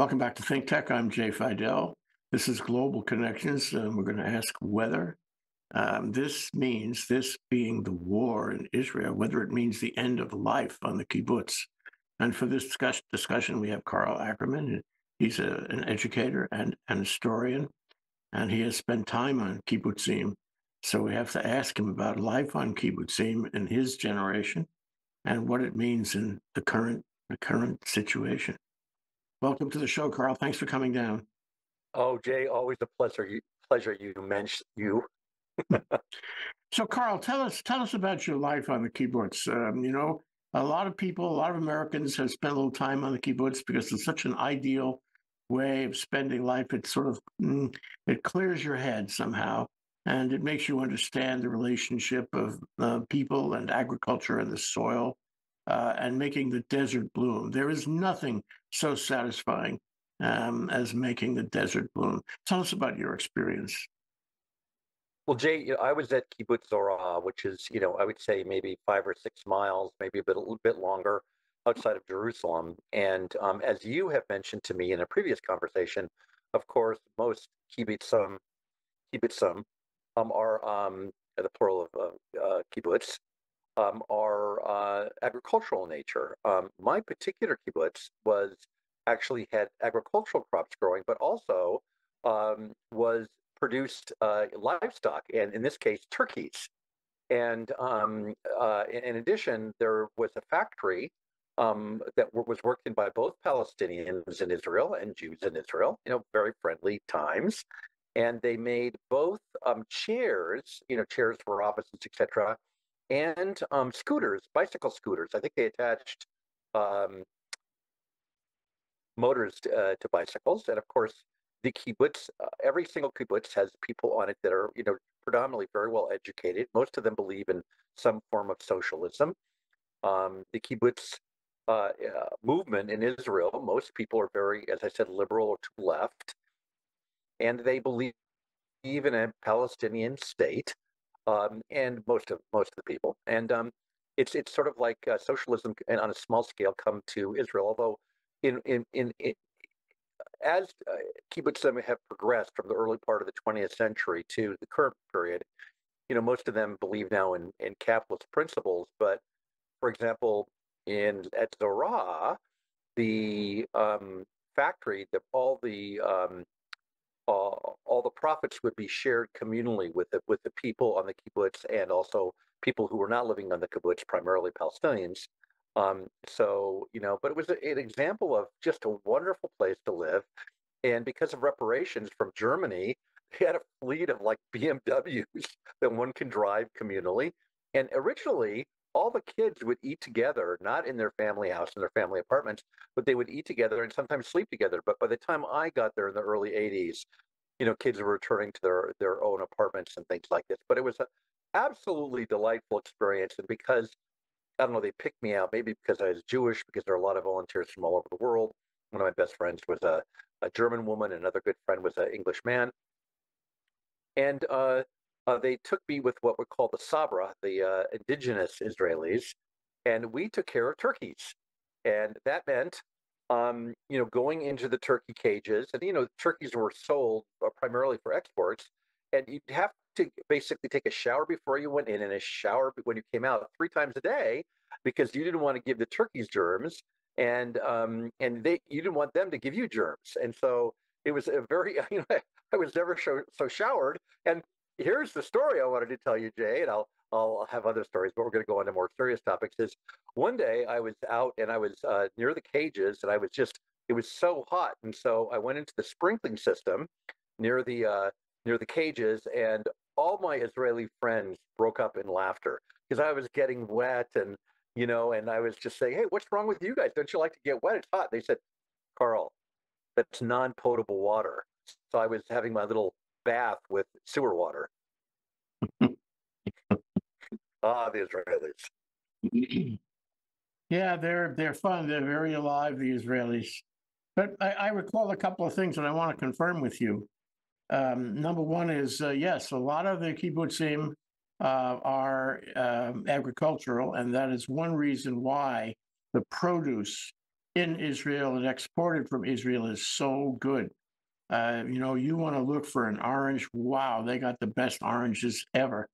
Welcome back to Think Tech. I'm Jay Fidell. This is Global Connections, and we're going to ask whether this means, this being the war in Israel, whether it means the end of life on the kibbutz. And for this discussion, we have Carl Ackerman. He's an educator and an historian, and he has spent time on kibbutzim. So we have to ask him about life on kibbutzim in his generation and what it means in the current situation. Welcome to the show, Carl. Thanks for coming down. Oh, Jay, always a pleasure. So, Carl, tell us about your life on the kibbutz. You know, a lot of Americans have spent a little time on the kibbutz because it's such an ideal way of spending life. It sort of it clears your head somehow, and it makes you understand the relationship of people and agriculture and the soil. And making the desert bloom. There is nothing so satisfying as making the desert bloom. Tell us about your experience. Well, Jay, you know, I was at Kibbutz Zoraha, which is, you know, I would say maybe 5 or 6 miles, maybe a little bit longer outside of Jerusalem. And as you have mentioned to me in a previous conversation, of course, most kibbutzim are the plural of kibbutz. Are agricultural in nature. My particular kibbutz was actually had agricultural crops growing, but also was produced livestock, and in this case, turkeys. And in addition, there was a factory that was worked in by both Palestinians in Israel and Jews in Israel. You know, very friendly times, and they made both chairs, you know, chairs for offices, etc. And scooters, bicycle scooters. I think they attached motors to bicycles. And of course, the kibbutz, every single kibbutz has people on it that are, you know, predominantly very well educated. Most of them believe in some form of socialism. The kibbutz movement in Israel, most people are very, as I said, liberal or to left. And they believe in a Palestinian state. And most of the people, and it's sort of like socialism, and on a small scale, come to Israel. Although, as kibbutzim have progressed from the early part of the 20th century to the current period, you know, most of them believe now in capitalist principles. But for example, at Zoraha, the factory that all the profits would be shared communally with the people on the kibbutz, and also people who were not living on the kibbutz, primarily Palestinians. So, you know, but it was an example of just a wonderful place to live. And because of reparations from Germany, they had a fleet of like BMWs that one can drive communally. And originally, all the kids would eat together, not in their family house, in their family apartments, but they would eat together and sometimes sleep together. But by the time I got there in the early 80s, you know, kids were returning to their own apartments and things like this. But it was an absolutely delightful experience. And because, I don't know, they picked me out, maybe because I was Jewish, because there are a lot of volunteers from all over the world. One of my best friends was a German woman. Another good friend was an English man. And they took me with what we call the Sabra, the indigenous Israelis, and we took care of turkeys. And that meant, you know, going into the turkey cages, and, you know, turkeys were sold primarily for exports, and you'd have to basically take a shower before you went in and a shower when you came out 3 times a day, because you didn't want to give the turkeys germs, and you didn't want them to give you germs. And so it was a very, you know, I was never so showered. And here's the story I wanted to tell you, Jay, and I'll have other stories, but we're going to go on to more serious topics. Is one day I was out and I was near the cages, and I was just, it was so hot, and so I went into the sprinkling system near the cages, and all my Israeli friends broke up in laughter because I was getting wet, and you know, and I was just saying, hey, what's wrong with you guys? Don't you like to get wet? It's hot. They said, Carl, that's non-potable water. So I was having my little bath with sewer water. The Israelis. Yeah, they're fun. They're very alive, the Israelis. But I recall a couple of things that I want to confirm with you. Number one is, yes, a lot of the kibbutzim are agricultural, and that is one reason why the produce in Israel and exported from Israel is so good. You know, you want to look for an orange. Wow, they got the best oranges ever.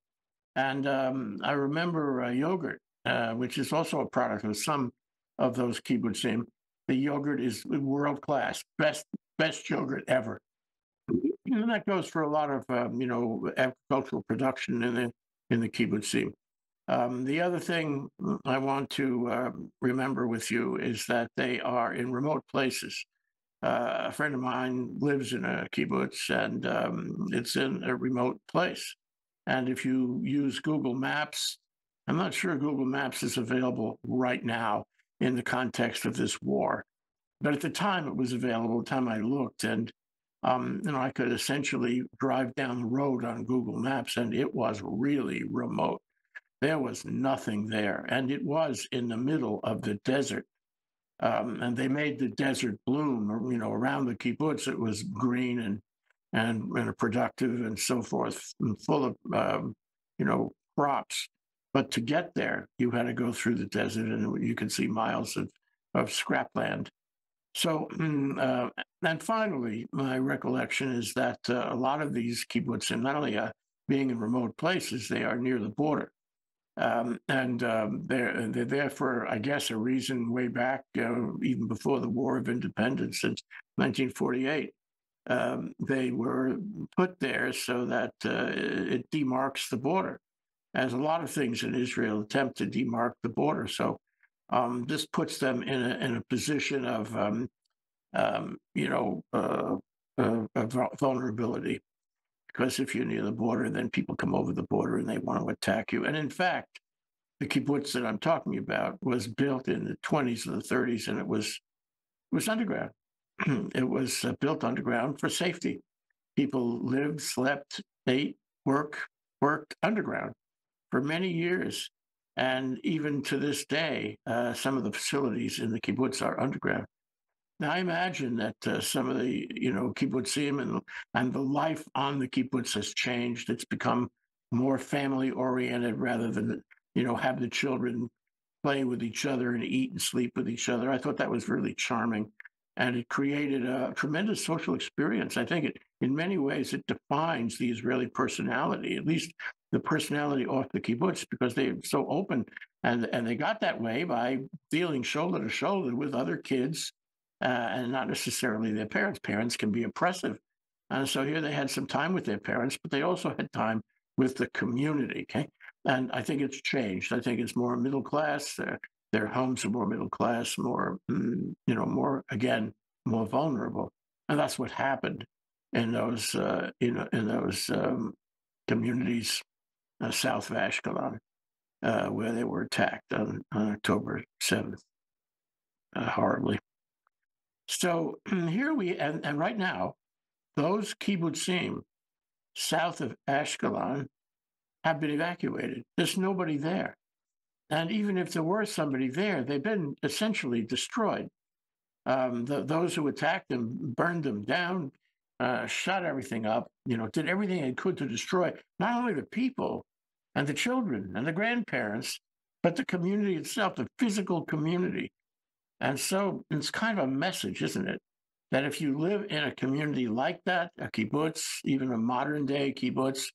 And I remember yogurt, which is also a product of some of those kibbutzim. The yogurt is world class, best yogurt ever. And that goes for a lot of you know, agricultural production in the kibbutzim. The other thing I want to remember with you is that they are in remote places. A friend of mine lives in a kibbutz, and it's in a remote place. And if you use Google Maps, I'm not sure Google Maps is available right now in the context of this war, but at the time it was available, the time I looked, and you know, I could essentially drive down the road on Google Maps, and it was really remote. There was nothing there, and it was in the middle of the desert. And they made the desert bloom, you know, around the kibbutz. It was green and productive and so forth, and full of, you know, crops. But to get there, you had to go through the desert, and you could see miles of scrapland. So, and finally, my recollection is that a lot of these kibbutzim, not only being in remote places, they are near the border. They're there for, I guess, a reason way back, even before the War of Independence, since 1948. They were put there so that it demarks the border, as a lot of things in Israel attempt to demark the border. So this puts them in a position of, you know, vulnerability. Because if you're near the border, then people come over the border and they want to attack you. And in fact, the kibbutz that I'm talking about was built in the 20s and the 30s, and it was underground. It was built underground for safety. People lived, slept, ate, worked underground for many years. And even to this day, some of the facilities in the kibbutz are underground. Now, I imagine that some of the, you know, kibbutzim and the life on the kibbutz has changed. It's become more family-oriented rather than, you know, have the children play with each other and eat and sleep with each other. I thought that was really charming, and it created a tremendous social experience. I think it, in many ways, it defines the Israeli personality, at least the personality off the kibbutz, because they're so open, and they got that way by dealing shoulder to shoulder with other kids. And not necessarily their parents. Parents can be oppressive. And so here they had some time with their parents, but they also had time with the community, okay? And I think it's changed. I think it's more middle class. Their homes are more middle class, more, you know, more, again, more vulnerable. And that's what happened in those, you know, in those communities south of Ashkelon, where they were attacked on October 7th, horribly. So here we, and right now, those kibbutzim south of Ashkelon have been evacuated. There's nobody there. And even if there were somebody there, they've been essentially destroyed. Those who attacked them burned them down, shot everything up, you know, did everything they could to destroy not only the people and the children and the grandparents, but the community itself, the physical community. And so it's kind of a message, isn't it, that if you live in a community like that, a kibbutz, even a modern-day kibbutz,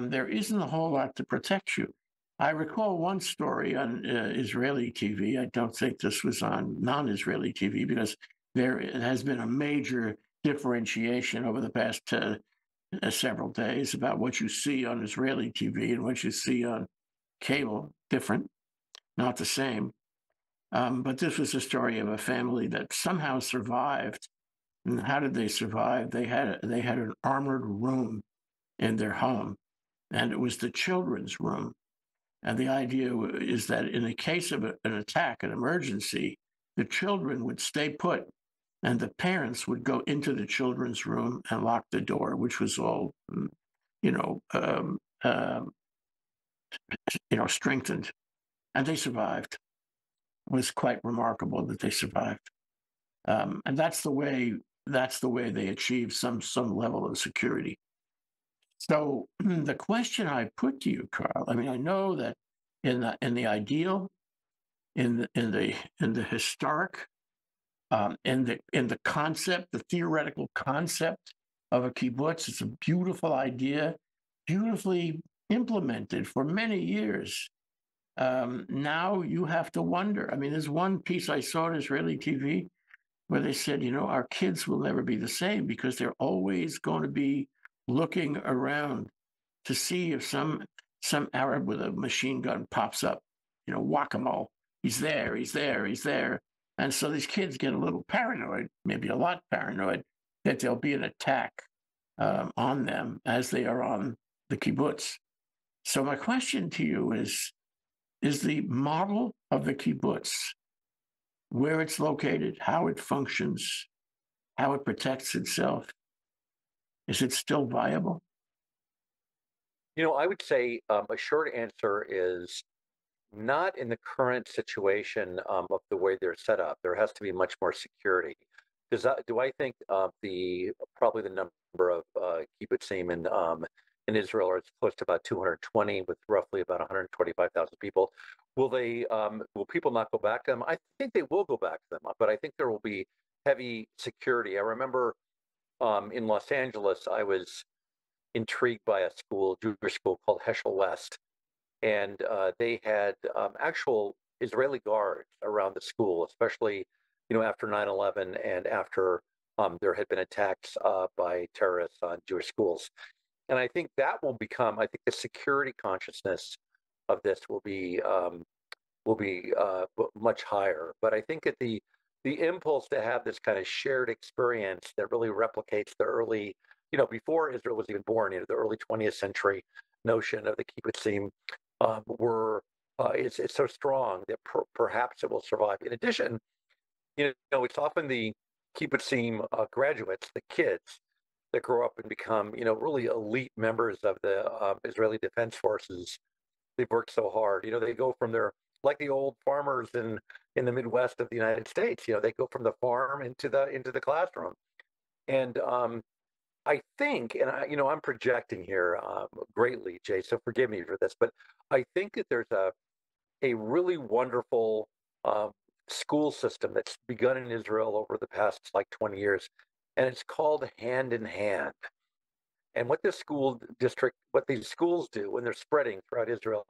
there isn't a whole lot to protect you. I recall one story on Israeli TV. I don't think this was on non-Israeli TV, because there has been a major differentiation over the past several days about what you see on Israeli TV and what you see on cable. Different, not the same. But this was a story of a family that somehow survived. And how did they survive? They had an armored room in their home, and it was the children's room. And the idea is that in the case of an attack, an emergency, the children would stay put, and the parents would go into the children's room and lock the door, which was all, you know, strengthened. And they survived. Was quite remarkable that they survived, and that's the way they achieved some level of security. So the question I put to you, Carl, I mean, I know that in the ideal, in the historic, in the concept, the theoretical concept of a kibbutz. It's a beautiful idea, beautifully implemented for many years. Now you have to wonder. I mean, there's one piece I saw on Israeli TV where they said, you know, our kids will never be the same because they're always going to be looking around to see if some Arab with a machine gun pops up, you know, whack-a-mole. He's there, he's there, he's there. And so these kids get a little paranoid, maybe a lot paranoid, that there'll be an attack on them as they are on the kibbutz. So my question to you is the model of the kibbutz, where it's located, how it functions, how it protects itself, is it still viable? You know, I would say a short answer is not in the current situation of the way they're set up. There has to be much more security. Do I think probably the number of kibbutzim in Israel are close to about 220, with roughly about 125,000 people. Will people not go back to them? I think they will go back to them, but I think there will be heavy security. I remember in Los Angeles, I was intrigued by a school, Jewish school called Heschel West, and they had actual Israeli guards around the school, especially after 9/11 and after there had been attacks by terrorists on Jewish schools. And I think that will become, I think the security consciousness of this will be much higher. But I think that the impulse to have this kind of shared experience that really replicates the early, before Israel was even born, the early 20th century notion of the kibbutzim is so strong that perhaps it will survive. In addition, it's often the kibbutzim graduates, the kids, that grow up and become, really elite members of the Israeli Defense Forces. They've worked so hard. They go from their, like the old farmers in the Midwest of the United States. They go from the farm into the classroom. And I think, and I'm projecting here greatly, Jay. So forgive me for this, but I think that there's a really wonderful school system that's begun in Israel over the past 20 years. And it's called Hand in Hand. And what these schools do when they're spreading throughout Israel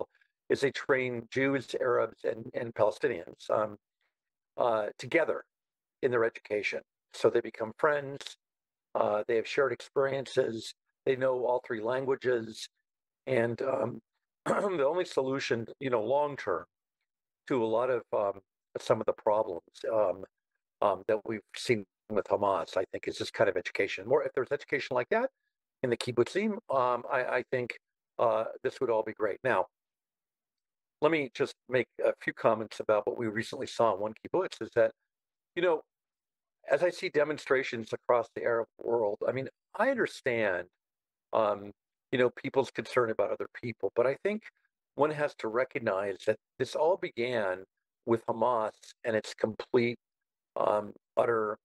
is they train Jews, Arabs, and Palestinians together in their education. So they become friends, they have shared experiences, they know all three languages. And the only solution, long-term to a lot of some of the problems that we've seen with Hamas, I think, is this kind of education. More, if there's education like that in the kibbutzim, I think this would all be great. Now, let me just make a few comments about what we recently saw in one kibbutz, is that, as I see demonstrations across the Arab world, I mean, I understand, people's concern about other people, but I think one has to recognize that this all began with Hamas and its complete, utter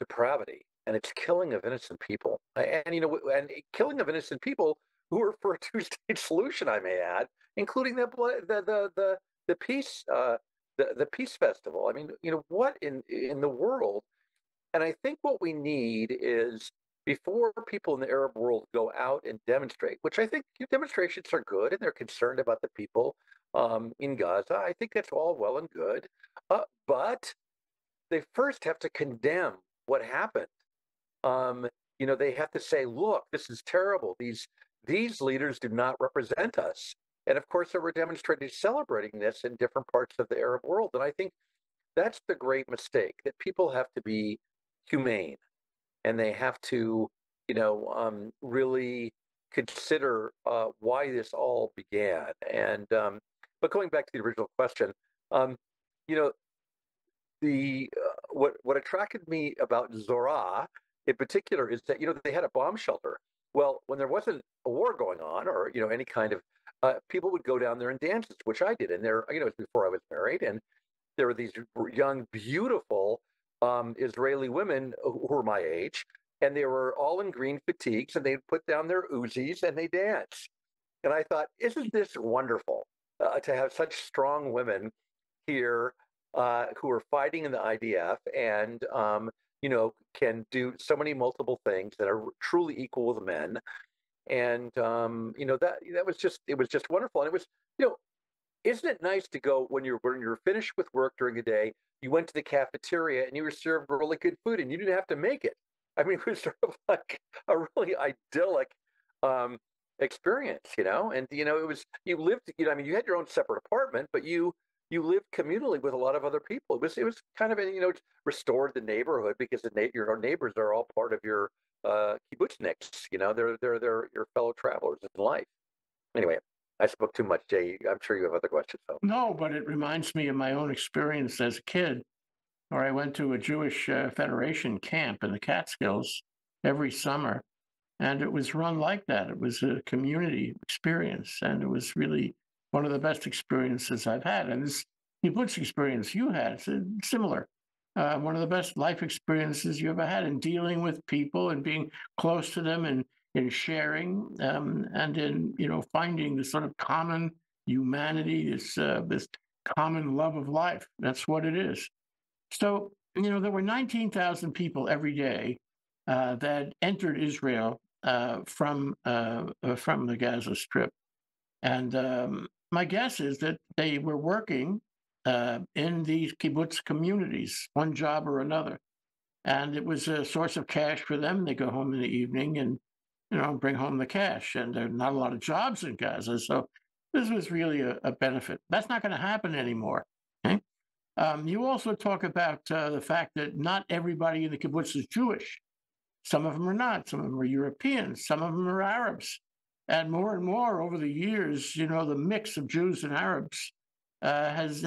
depravity and its killing of innocent people, and killing of innocent people who are for a two-state solution, I may add, including the peace the peace festival. I mean, what in the world? And I think what we need is, before people in the Arab world go out and demonstrate, which I think demonstrations are good and they're concerned about the people in Gaza. I think that's all well and good, but they first have to condemn what happened. They have to say, look, this is terrible. These leaders do not represent us. And of course, there were demonstrators celebrating this in different parts of the Arab world. And I think that's the great mistake, that people have to be humane and they have to, really consider why this all began. And but going back to the original question, what attracted me about Zoraha in particular is that they had a bomb shelter. Well, when there wasn't a war going on, or any kind of people would go down there and dances, which I did. And there, it was before I was married, and there were these young, beautiful Israeli women who were my age, and they were all in green fatigues, and they'd put down their Uzis and they danced. And I thought, isn't this wonderful to have such strong women here? who are fighting in the IDF and, you know, can do so many multiple things that are truly equal with men. And, you know, that was just, it was just wonderful. And it was, you know, isn't it nice to go when you're finished with work during the day, you went to the cafeteria and you were served really good food and you didn't have to make it. I mean, it was sort of like a really idyllic experience, you know? And, you know, it was, you lived, you know, I mean, you had your own separate apartment, but you lived communally with a lot of other people. It was kind of, you know, it restored the neighborhood because your own neighbors are all part of your kibbutzniks, you know, they're your fellow travelers in life. Anyway, I spoke too much, Jay. I'm sure you have other questions, though. No, but it reminds me of my own experience as a kid, where I went to a Jewish Federation camp in the Catskills every summer, and it was run like that. It was a community experience, and it was really one of the best experiences I've had. And this kibbutz experience you had, it's similar. One of the best life experiences you ever had in dealing with people and being close to them and in sharing and in, you know, finding this sort of common humanity, this common love of life. That's what it is. So, you know, there were 19,000 people every day that entered Israel from the Gaza Strip. And my guess is that they were working in these kibbutz communities, one job or another. And it was a source of cash for them. They go home in the evening and, you know, bring home the cash. And there are not a lot of jobs in Gaza. So this was really a benefit. That's not going to happen anymore. Okay? You also talk about the fact that not everybody in the kibbutz is Jewish. Some of them are not. Some of them are Europeans. Some of them are Arabs. And more over the years, you know, the mix of Jews and Arabs has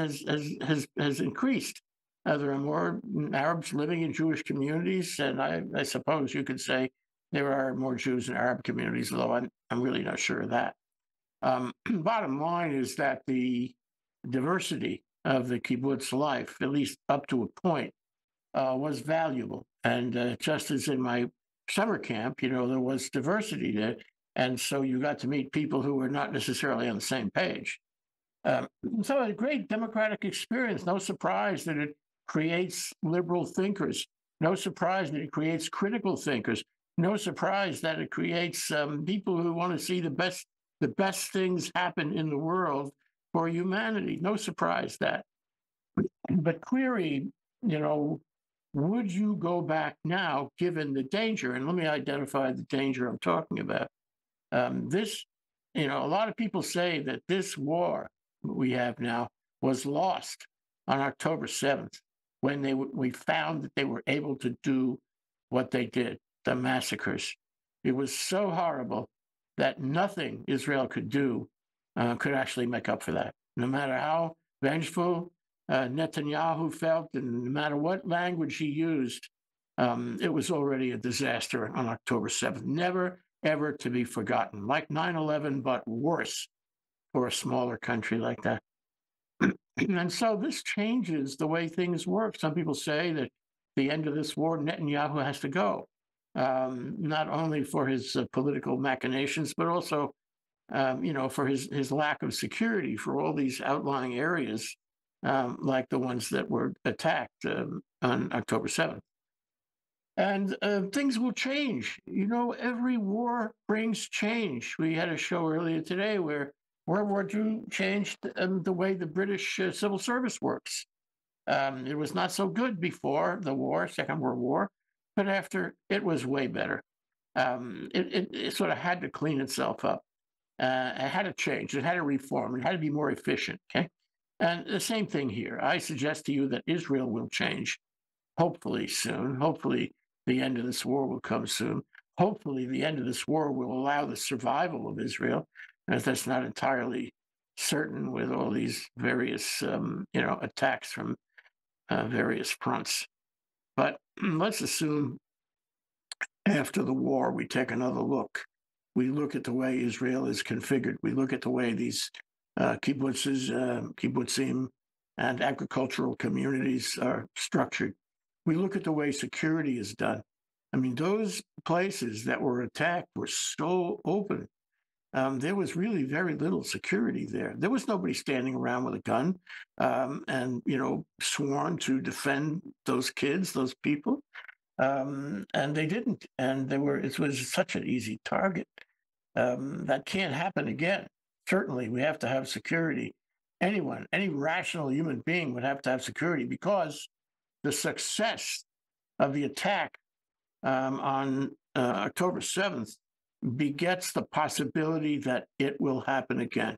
increased. There are more Arabs living in Jewish communities, and I suppose you could say there are more Jews in Arab communities, although I'm really not sure of that. Bottom line is that the diversity of the kibbutz life, at least up to a point, was valuable. And just as in my summer camp, you know, there was diversity there. And so you got to meet people who were not necessarily on the same page. So a great democratic experience. No surprise that it creates liberal thinkers. No surprise that it creates critical thinkers. No surprise that it creates people who want to see the best things happen in the world for humanity. No surprise that. But query, you know, would you go back now given the danger? And let me identify the danger I'm talking about. This, you know, a lot of people say that this war we have now was lost on October 7th when we found that they were able to do what they did, the massacres. It was so horrible that nothing Israel could do could actually make up for that. No matter how vengeful Netanyahu felt and no matter what language he used, it was already a disaster on October 7th. Never ever to be forgotten, like 9/11, but worse for a smaller country like that. And so this changes the way things work. Some people say that at the end of this war, Netanyahu has to go, not only for his political machinations, but also, you know, for his lack of security for all these outlying areas, like the ones that were attacked on October 7th. And things will change. You know, every war brings change. We had a show earlier today where World War II changed the way the British civil service works. It was not so good before the war, Second World War, but after it was way better. It sort of had to clean itself up. It had to change. It had to reform. It had to be more efficient. Okay, and the same thing here. I suggest to you that Israel will change, hopefully soon. Hopefully the end of this war will come soon. Hopefully the end of this war will allow the survival of Israel, as that's not entirely certain with all these various, you know, attacks from various fronts. But let's assume after the war we take another look. We look at the way Israel is configured. We look at the way these kibbutzim and agricultural communities are structured. We look at the way security is done. I mean, those places that were attacked were so open there was really very little security there. There was nobody standing around with a gun and, you know, sworn to defend those kids, those people. And they didn't. And they were, it was such an easy target. That can't happen again. Certainly, we have to have security. Anyone, any rational human being would have to have security because the success of the attack on October 7th begets the possibility that it will happen again.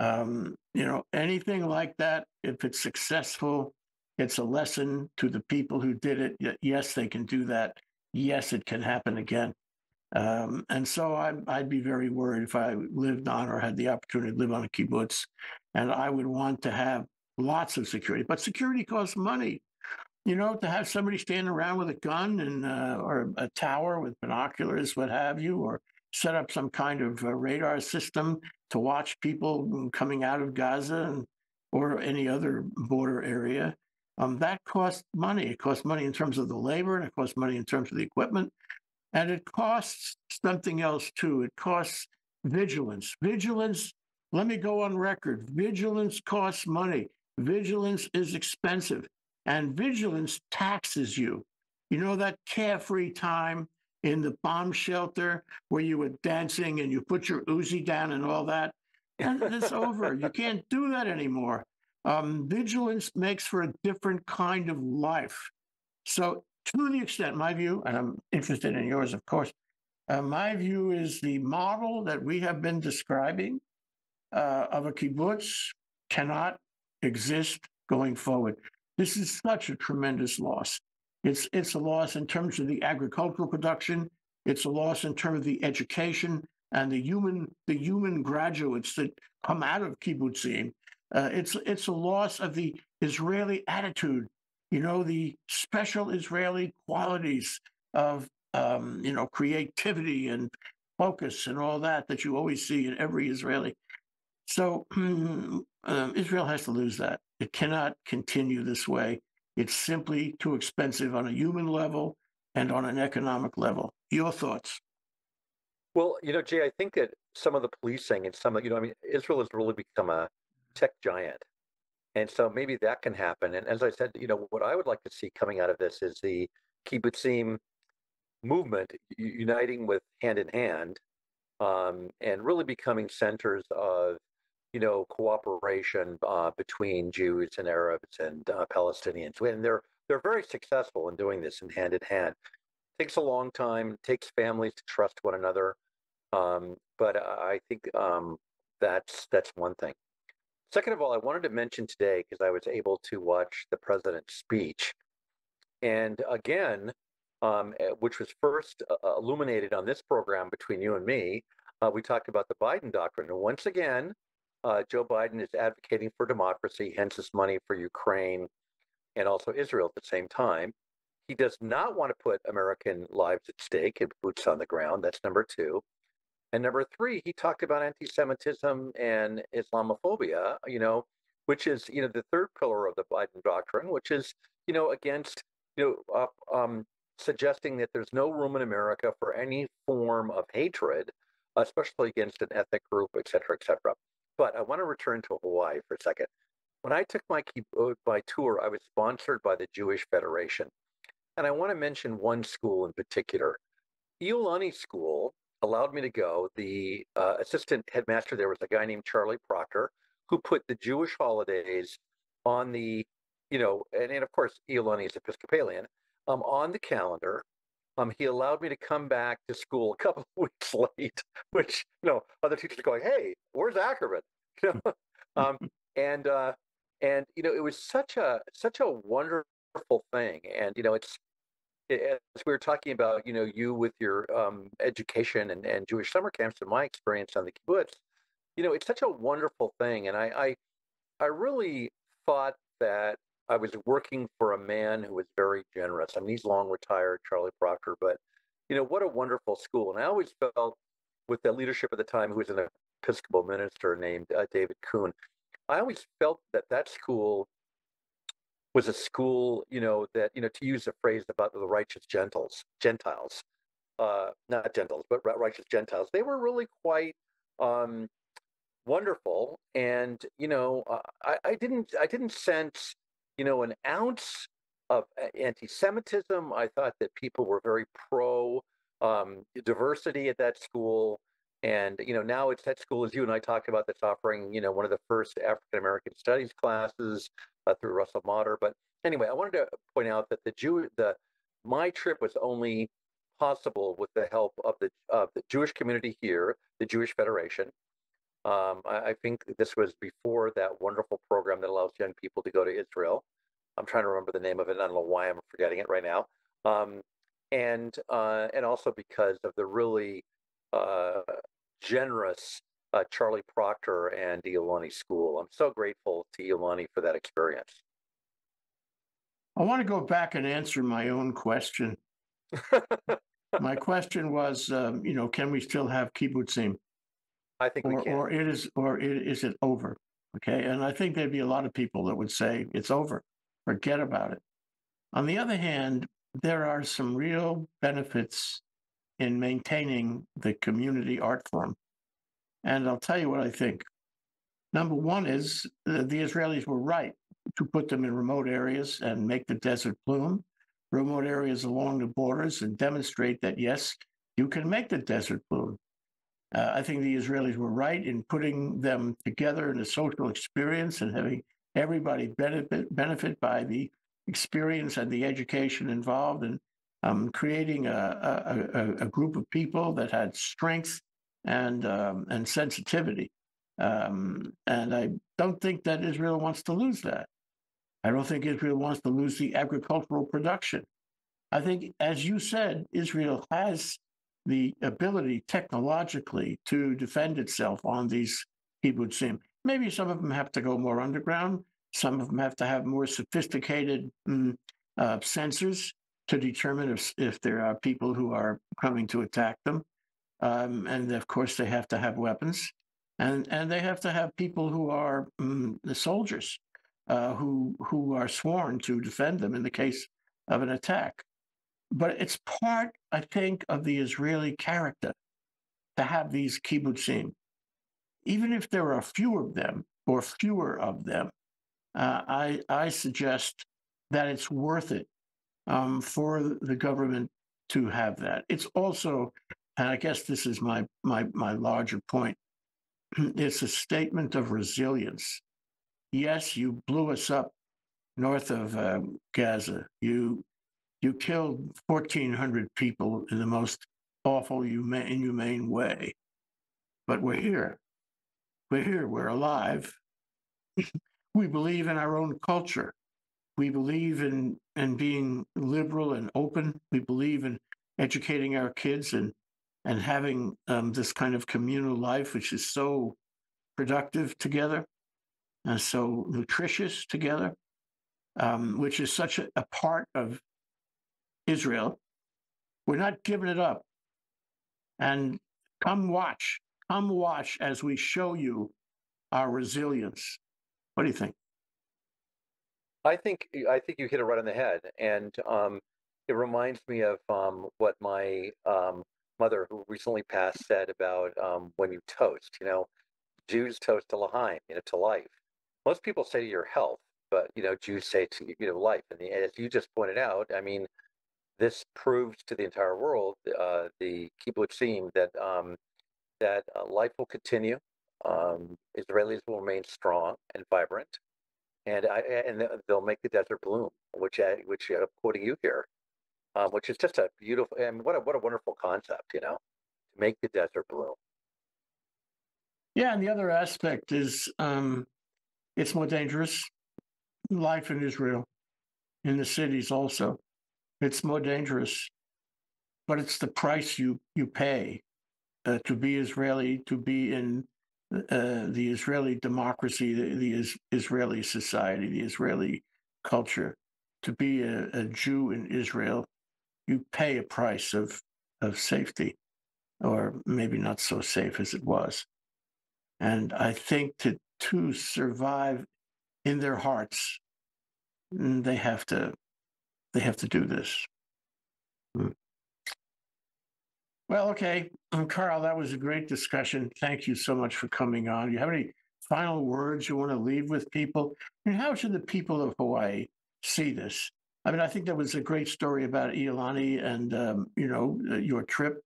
You know, anything like that, if it's successful, it's a lesson to the people who did it that, yes, they can do that. Yes, it can happen again. And so I'd be very worried if I lived on or had the opportunity to live on a kibbutz, and I would want to have lots of security. But security costs money. You know, to have somebody standing around with a gun and or a tower with binoculars, what have you, or set up some kind of radar system to watch people coming out of Gaza and, or any other border area, that costs money. It costs money in terms of the labor, and it costs money in terms of the equipment. And it costs something else, too. It costs vigilance. Vigilance, let me go on record, vigilance costs money. Vigilance is expensive. And vigilance taxes you. You know that carefree time in the bomb shelter where you were dancing and you put your Uzi down and all that? And it's over. You can't do that anymore. Vigilance makes for a different kind of life. So to the extent, my view, and I'm interested in yours, of course, my view is the model that we have been describing of a kibbutz cannot exist going forward. This is such a tremendous loss. It's a loss in terms of the agricultural production. It's a loss in terms of the education and the human graduates that come out of kibbutzim. It's a loss of the Israeli attitude, you know, the special Israeli qualities of you know, creativity and focus and all that that you always see in every Israeli. So Israel has to lose that. It cannot continue this way. It's simply too expensive on a human level and on an economic level. Your thoughts? Well, you know, Jay, I think that some of the policing and some of, you know, I mean, Israel has really become a tech giant. And so maybe that can happen. And as I said, you know, what I would like to see coming out of this is the kibbutzim movement uniting with Hand in Hand and really becoming centers of, you know, cooperation between Jews and Arabs and Palestinians, and they're very successful in doing this in Hand in Hand. It takes a long time. It takes families to trust one another, but I think that's one thing. Second of all, I wanted to mention today because I was able to watch the president's speech, and again, which was first illuminated on this program between you and me. We talked about the Biden Doctrine, and once again. Joe Biden is advocating for democracy, hence his money for Ukraine and also Israel at the same time. He does not want to put American lives at stake and boots on the ground. That's number two. And number three, he talked about anti-Semitism and Islamophobia, you know, which is, you know, the third pillar of the Biden Doctrine, which is, you know, against, you know, suggesting that there's no room in America for any form of hatred, especially against an ethnic group, et cetera, et cetera. But I want to return to Hawaii for a second. When I took my tour, I was sponsored by the Jewish Federation. And I want to mention one school in particular. Iolani School allowed me to go. The assistant headmaster there was a guy named Charlie Proctor, who put the Jewish holidays on the, you know, and of course, Iolani is Episcopalian, on the calendar. He allowed me to come back to school a couple of weeks late, which, you know, other teachers are going, hey, where's Ackerman? You know? And you know, it was such a wonderful thing. And, you know, as we were talking about, you know, you with your education and Jewish summer camps and my experience on the kibbutz, you know, it's such a wonderful thing. And I really thought that I was working for a man who was very generous. I mean, he's long retired, Charlie Proctor, but, you know, what a wonderful school. And I always felt with the leadership at the time, who was an Episcopal minister named David Kuhn, I always felt that that school was a school, you know, that, you know, to use a phrase about the righteous Gentiles, not Gentiles, but righteous Gentiles, they were really quite wonderful. And I didn't sense an ounce of anti-Semitism. I thought that people were very pro diversity at that school. And now it's that school, as you and I talked about, that's offering one of the first African American studies classes through Russell Motter. But anyway, I wanted to point out that my trip was only possible with the help of the Jewish community here, the Jewish Federation. I think this was before that wonderful program that allows young people to go to Israel. I'm trying to remember the name of it. I don't know why I'm forgetting it right now. And also because of the really generous Charlie Proctor and the Iolani School. I'm so grateful to Iolani for that experience. I want to go back and answer my own question. My question was, can we still have kibbutzim? I think we can. Or is it over? Okay, and I think there'd be a lot of people that would say it's over, forget about it. On the other hand, there are some real benefits in maintaining the community art form. And I'll tell you what I think. Number one is the Israelis were right to put them in remote areas and make the desert bloom, remote areas along the borders, and demonstrate that, yes, you can make the desert bloom. I think the Israelis were right in putting them together in a social experience and having everybody benefit by the experience and the education involved, and creating a group of people that had strength and sensitivity. And I don't think that Israel wants to lose that. I don't think Israel wants to lose the agricultural production. I think, as you said, Israel has the ability technologically to defend itself on these kibbutzim. Maybe some of them have to go more underground. Some of them have to have more sophisticated sensors to determine if there are people who are coming to attack them. And of course, they have to have weapons. And they have to have people who are the soldiers who are sworn to defend them in the case of an attack. But it's part, I think, of the Israeli character to have these kibbutzim. Even if there are fewer of them, I suggest that it's worth it for the government to have that. It's also, and I guess this is my larger point, it's a statement of resilience. Yes, you blew us up north of Gaza. You killed 1,400 people in the most awful, inhumane way. But we're here. We're here. We're alive. We believe in our own culture. We believe in being liberal and open. We believe in educating our kids and having this kind of communal life, which is so productive together and so nutritious together, which is such a part of Israel. We're not giving it up. And come watch as we show you our resilience. What do you think? I think you hit it right on the head. And it reminds me of what my mother, who recently passed, said about when you toast. Jews toast to L'chaim, to life. Most people say to your health, but Jews say to life. And as you just pointed out, I mean, this proves to the entire world, the kibbutzim, that life will continue. Israelis will remain strong and vibrant, and they'll make the desert bloom. Which I'm quoting you here. Which is just a beautiful, and what a wonderful concept, to make the desert bloom. Yeah, and the other aspect is it's more dangerous. Life in Israel, in the cities also, it's more dangerous. But it's the price you pay to be Israeli, to be in the Israeli democracy, Israeli society, the Israeli culture, to be a Jew in Israel. You pay a price of safety, or maybe not so safe as it was. And I think to survive in their hearts, they have to do this. Well, okay. Carl, that was a great discussion. Thank you so much for coming on. Do you have any final words you want to leave with people? I mean, how should the people of Hawaii see this? I mean, I think that was a great story about Iolani and, you know, your trip.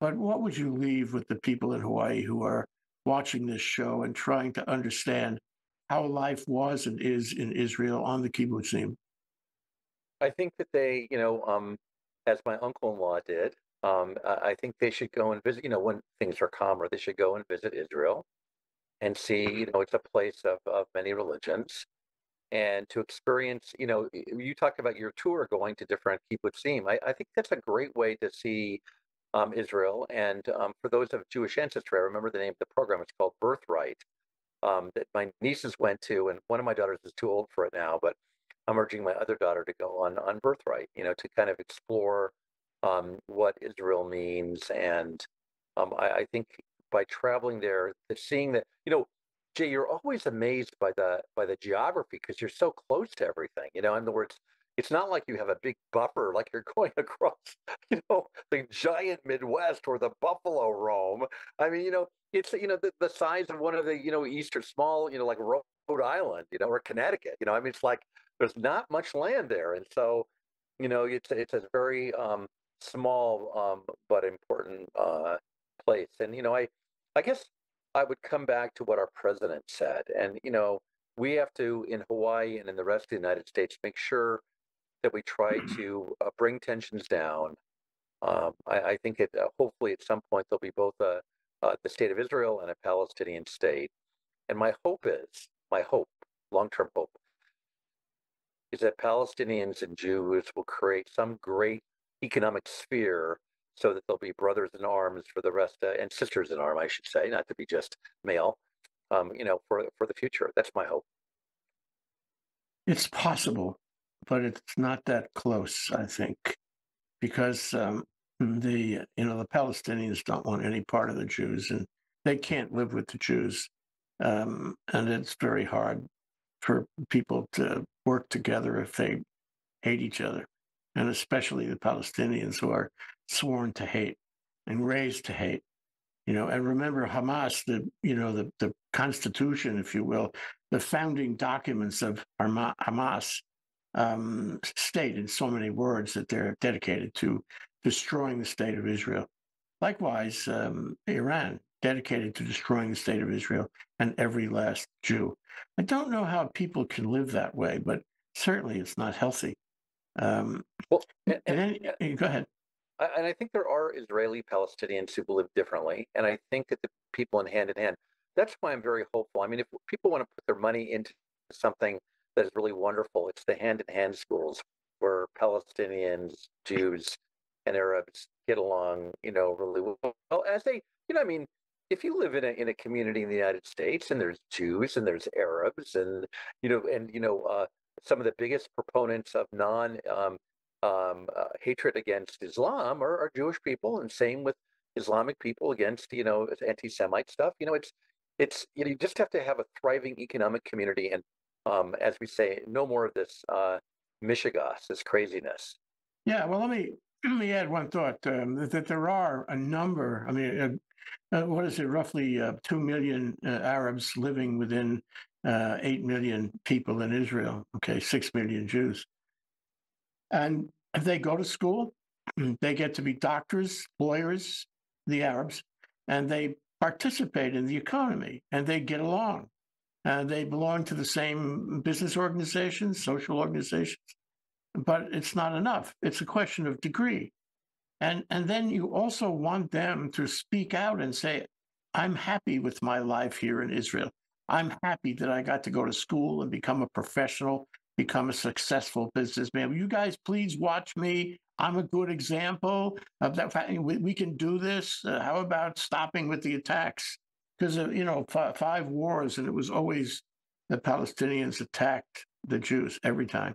But what would you leave with the people in Hawaii who are watching this show and trying to understand how life was and is in Israel on the kibbutzim? I think that they, you know, as my uncle-in-law did, I think they should go and visit, you know, when things are calmer, they should go and visit Israel and see, you know, it's a place of many religions. And to experience, you know, you talked about your tour going to different kibbutzim. I think that's a great way to see Israel. And for those of Jewish ancestry, I remember the name of the program. It's called Birthright, that my nieces went to. And one of my daughters is too old for it now, but I'm urging my other daughter to go on Birthright, you know, to kind of explore what Israel means. And I think by traveling there, seeing that, you know, Jay, you're always amazed by the geography because you're so close to everything, you know. In other words, it's not like you have a big buffer, like you're going across, you know, the giant Midwest or the Buffalo Roam. I mean, you know, it's, you know, the size of one of the, you know, eastern small, you know, like Rhode Island, you know, or Connecticut, you know. I mean, it's like there's not much land there. And so, you know, it's a very small but important place. And, you know, I guess I would come back to what our president said. And, you know, we have to, in Hawaii and in the rest of the United States, make sure that we try to bring tensions down. I think it, hopefully at some point there'll be both the state of Israel and a Palestinian state. And my hope is, long-term hope, is that Palestinians and Jews will create some great economic sphere so that they'll be brothers in arms for the rest, and sisters in arms, I should say, not to be just male, you know, for the future. That's my hope. It's possible, but it's not that close, I think, because the Palestinians don't want any part of the Jews, and they can't live with the Jews, and it's very hard for people to work together if they hate each other, and especially the Palestinians who are sworn to hate and raised to hate, you know. And remember, Hamas, the constitution, if you will, the founding documents of Hamas state in so many words that they're dedicated to destroying the state of Israel. Likewise, Iran, dedicated to destroying the state of Israel and every last Jew. I don't know how people can live that way, but certainly it's not healthy. Well, go ahead. And I think there are Israeli Palestinians who believe differently. And I think that the people in Hand, that's why I'm very hopeful. I mean, if people want to put their money into something that is really wonderful, it's the Hand in Hand schools where Palestinians, Jews, and Arabs get along, you know, really well. As they, you know, I mean, if you live in a community in the United States and there's Jews and there's Arabs and, you know, some of the biggest proponents of hatred against Islam are Jewish people, and same with Islamic people against, you know, anti-Semite stuff. You know, it's you know, you just have to have a thriving economic community, and as we say, no more of this mishigas, this craziness. Yeah, well, let me add one thought that there are a number. I mean, what is it? Roughly 2 million Arabs living within 8 million people in Israel. Okay, 6 million Jews. And if they go to school, they get to be doctors, lawyers, the Arabs, and they participate in the economy, and they get along. And they belong to the same business organizations, social organizations, but it's not enough. It's a question of degree. And then you also want them to speak out and say, I'm happy with my life here in Israel. I'm happy that I got to go to school and become a professional, become a successful businessman. You guys, please watch me. I'm a good example of that. We can do this. How about stopping with the attacks? Because, you know, five wars, and it was always the Palestinians attacked the Jews every time.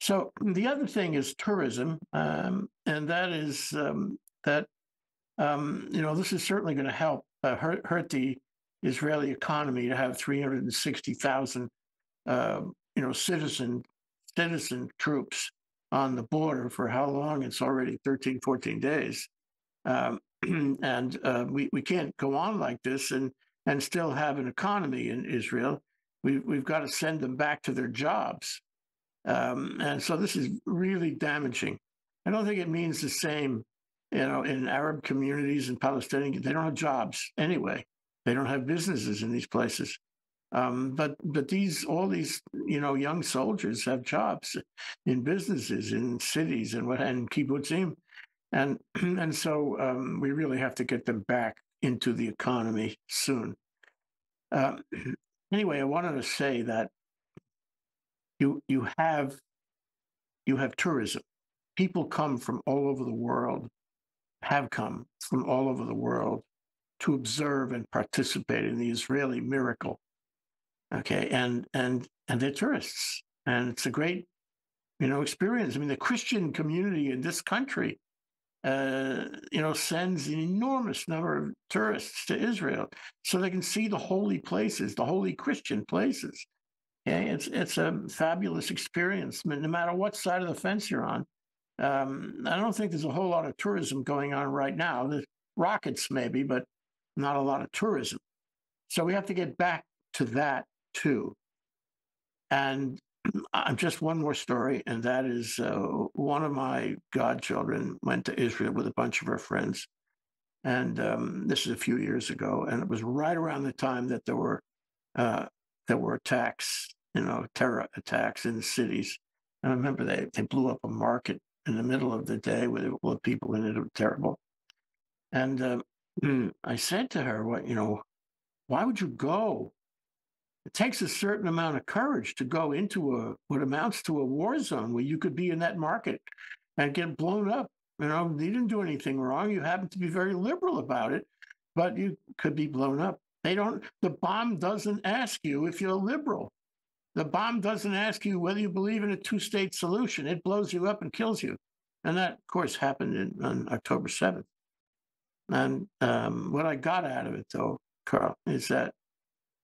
So the other thing is tourism, and that is you know, this is certainly going to help hurt the Israeli economy to have 360,000 you know, citizen troops on the border for how long? It's already 13, 14 days. and we can't go on like this and still have an economy in Israel. We've got to send them back to their jobs. And so this is really damaging. I don't think it means the same, you know, in Arab communities and Palestinian, they don't have jobs anyway. They don't have businesses in these places. But all these, you know, young soldiers have jobs in businesses, in cities, and kibbutzim. And so we really have to get them back into the economy soon. Anyway, I wanted to say that you have tourism. People come from all over the world, have come from all over the world to observe and participate in the Israeli miracle. Okay, and they're tourists, and it's a great, you know, experience. I mean, the Christian community in this country, you know, sends an enormous number of tourists to Israel so they can see the holy places, the holy Christian places. Okay, it's a fabulous experience, no matter what side of the fence you're on. I don't think there's a whole lot of tourism going on right now. There's rockets maybe, but not a lot of tourism. So we have to get back to that too. And just one more story, and that is one of my godchildren went to Israel with a bunch of her friends. And this is a few years ago, and it was right around the time that there were attacks, you know, terror attacks in the cities. And I remember they blew up a market in the middle of the day with all the people in it. It was terrible. And I said to her, "What, you know, why would you go? It takes a certain amount of courage to go into what amounts to a war zone where you could be in that market and get blown up. You know, you didn't do anything wrong. You happen to be very liberal about it, but you could be blown up. The bomb doesn't ask you if you're liberal. The bomb doesn't ask you whether you believe in a two-state solution. It blows you up and kills you." And that, of course, happened on October 7th. And what I got out of it, though, Carl, is that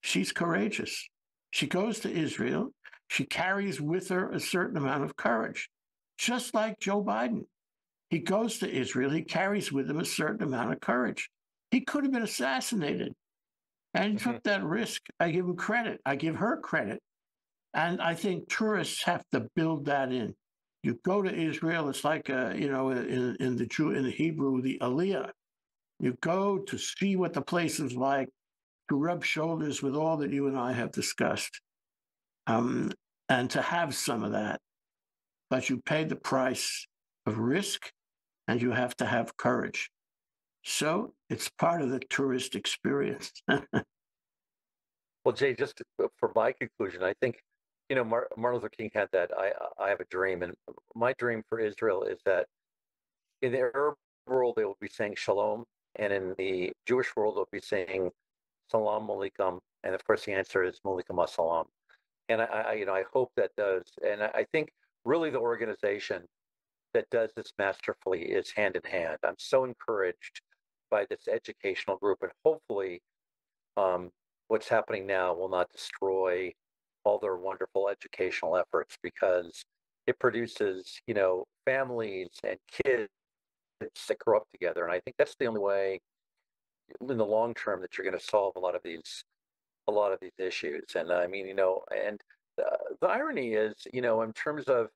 she's courageous. She goes to Israel. She carries with her a certain amount of courage, just like Joe Biden. He goes to Israel. He carries with him a certain amount of courage. He could have been assassinated, and he took that risk. I give him credit. I give her credit. And I think tourists have to build that in. You go to Israel, it's like, you know, in the Hebrew, the Aliyah. You go to see what the place is like, to rub shoulders with all that you and I have discussed, and to have some of that. But you pay the price of risk, and you have to have courage. So it's part of the tourist experience. Well, Jay, just for my conclusion, I think, you know, Martin Luther King had that I have a dream, and my dream for Israel is that in the Arab world, they will be saying shalom, and in the Jewish world, they'll be saying salam alaikum, and of course the answer is malaikum assalam. And I you know, I hope that does, and I think really the organization that does this masterfully is Hand in Hand. I'm so encouraged by this educational group, and hopefully what's happening now will not destroy all their wonderful educational efforts, because it produces, you know, families and kids that grow up together. And I think that's the only way in the long term that you're going to solve a lot of these issues. And I mean, you know, and the irony is, you know, in terms of,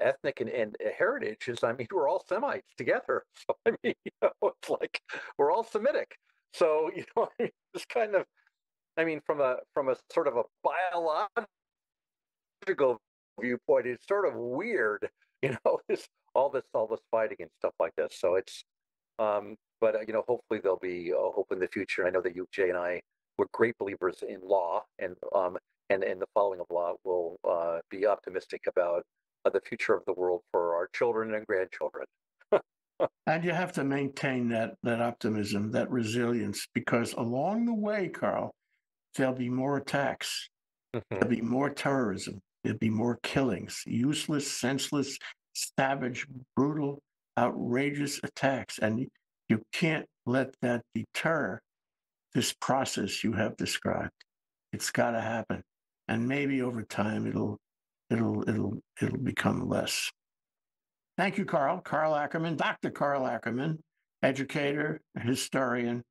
ethnic and heritage is, I mean, we're all Semites together. So I mean, you know, it's like we're all Semitic. So, you know, it's kind of, I mean, from a sort of a biological viewpoint, it's sort of weird, you know, all this fighting and stuff like this. So it's, but you know, hopefully there'll be hope in the future. I know that you, Jay, and I were great believers in law, and the following of law. Will be optimistic about the future of the world for our children and grandchildren. And you have to maintain that optimism, that resilience, because along the way, Carl, there'll be more attacks, there'll be more terrorism, there'll be more killings, useless, senseless, savage, brutal, outrageous attacks. And you can't let that deter this process you have described. It's got to happen. And maybe over time it'll become less. Thank you, Carl. Carl Ackerman, Dr. Carl Ackerman, educator, historian,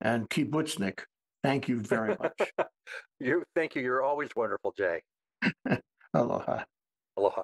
and kibbutznik. Thank you very much. Thank you. You're always wonderful, Jay. Aloha. Aloha.